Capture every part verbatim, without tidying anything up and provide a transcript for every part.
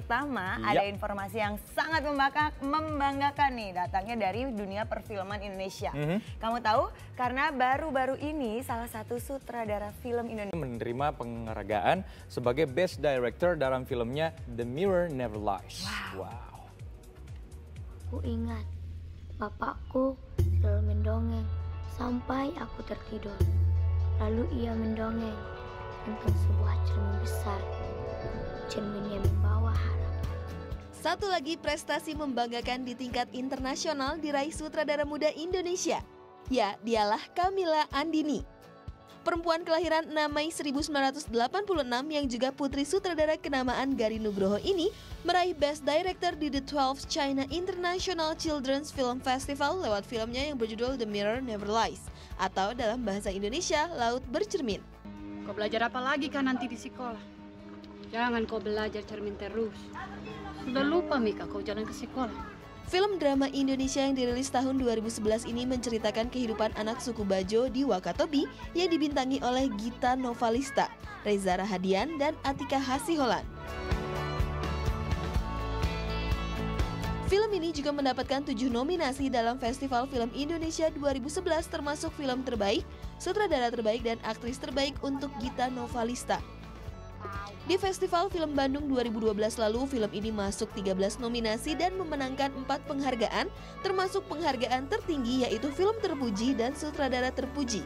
Pertama, ya. Ada informasi yang sangat membanggakan nih, datangnya dari dunia perfilman Indonesia. Mm-hmm. Kamu tahu, karena baru-baru ini salah satu sutradara film Indonesia menerima penghargaan sebagai Best Director dalam filmnya The Mirror Never Lies. Wow. wow. Aku ingat, bapakku selalu mendongeng sampai aku tertidur. Lalu ia mendongeng tentang sebuah cermin besar. Cerminnya membawa harapan. Satu lagi prestasi membanggakan di tingkat internasional diraih sutradara muda Indonesia. Ya, dialah Kamila Andini. Perempuan kelahiran enam Mei seribu sembilan ratus delapan puluh enam yang juga putri sutradara kenamaan Garin Nugroho ini meraih Best Director di The twelfth China International Children's Film Festival lewat filmnya yang berjudul The Mirror Never Lies atau dalam bahasa Indonesia Laut Bercermin. Kau belajar apa lagi kan nanti di sekolah? Jangan kau belajar cermin terus. Sudah lupa Mika kau jalan ke sekolah. Film drama Indonesia yang dirilis tahun dua ribu sebelas ini menceritakan kehidupan anak suku Bajo di Wakatobi yang dibintangi oleh Gita Novalista, Reza Rahadian, dan Atika Hasiholan. Film ini juga mendapatkan tujuh nominasi dalam Festival Film Indonesia dua ribu sebelas termasuk film terbaik, sutradara terbaik, dan aktris terbaik untuk Gita Novalista. Di Festival Film Bandung dua ribu dua belas lalu, film ini masuk tiga belas nominasi dan memenangkan empat penghargaan, termasuk penghargaan tertinggi yaitu film terpuji dan sutradara terpuji.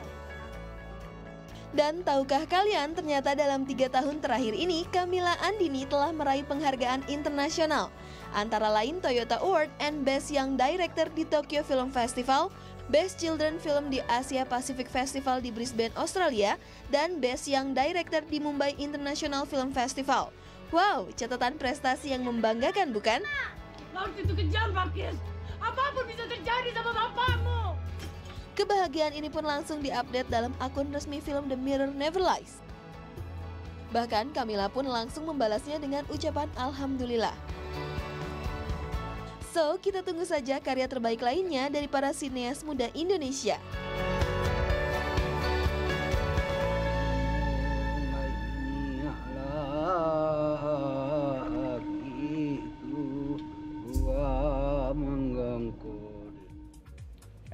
Dan tahukah kalian, ternyata dalam tiga tahun terakhir ini, Kamila Andini telah meraih penghargaan internasional. Antara lain Toyota Award and Best Young Director di Tokyo Film Festival, Best Children Film di Asia Pacific Festival di Brisbane, Australia, dan Best Young Director di Mumbai International Film Festival. Wow, catatan prestasi yang membanggakan bukan? Laut itu kejam, Pakis. Apapun bisa terjadi sama bapakmu. Kebahagiaan ini pun langsung diupdate dalam akun resmi film The Mirror Never Lies. Bahkan Kamila pun langsung membalasnya dengan ucapan Alhamdulillah. So, kita tunggu saja karya terbaik lainnya dari para sineas muda Indonesia.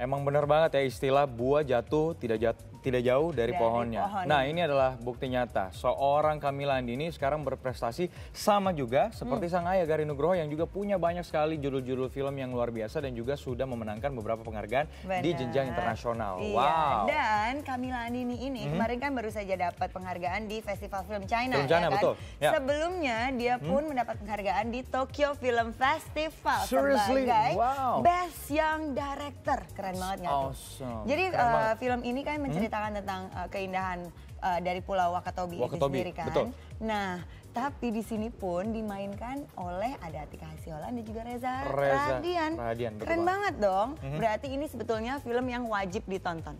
Emang benar banget ya istilah buah jatuh tidak jat, tidak jauh dari, dari pohonnya. pohonnya. Nah, ini adalah bukti nyata. Seorang Kamila Andini sekarang berprestasi sama juga seperti hmm. sang ayah Garin Nugroho yang juga punya banyak sekali judul-judul film yang luar biasa dan juga sudah memenangkan beberapa penghargaan Bener. di jenjang internasional. Iya. Wow. Dan Kamila Andini ini hmm. kemarin kan baru saja dapat penghargaan di Festival Film China. Film China ya kan? Betul. Ya. Sebelumnya dia pun hmm. mendapat penghargaan di Tokyo Film Festival Seriously? sebagai wow. Best Young Director. Keren banget nggak tuh? Awesome. Jadi uh, film ini kan menceritakan hmm? tentang uh, keindahan uh, dari Pulau Wakatobi, Wakatobi itu sendiri kan. Betul. Nah, tapi di sini pun dimainkan oleh ada Atika Hasiholan dan juga Reza, Reza Rahadian. Rahadian Keren banget dong. Hmm? Berarti ini sebetulnya film yang wajib ditonton.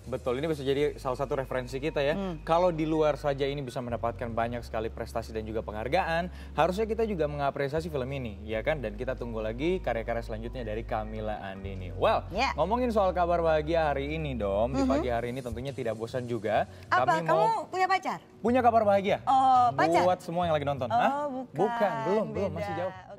Betul, ini bisa jadi salah satu referensi kita ya. Hmm. Kalau di luar saja ini bisa mendapatkan banyak sekali prestasi dan juga penghargaan, harusnya kita juga mengapresiasi film ini, ya kan? Dan kita tunggu lagi karya-karya selanjutnya dari Kamila Andini. Well, yeah. ngomongin soal kabar bahagia hari ini dong, mm-hmm. di pagi hari ini tentunya tidak bosan juga. Apa, Kami kamu mau... punya pacar? Punya kabar bahagia? Oh, pacar? Buat semua yang lagi nonton. Oh, bukan. bukan. Belum, Beda. belum, masih jauh.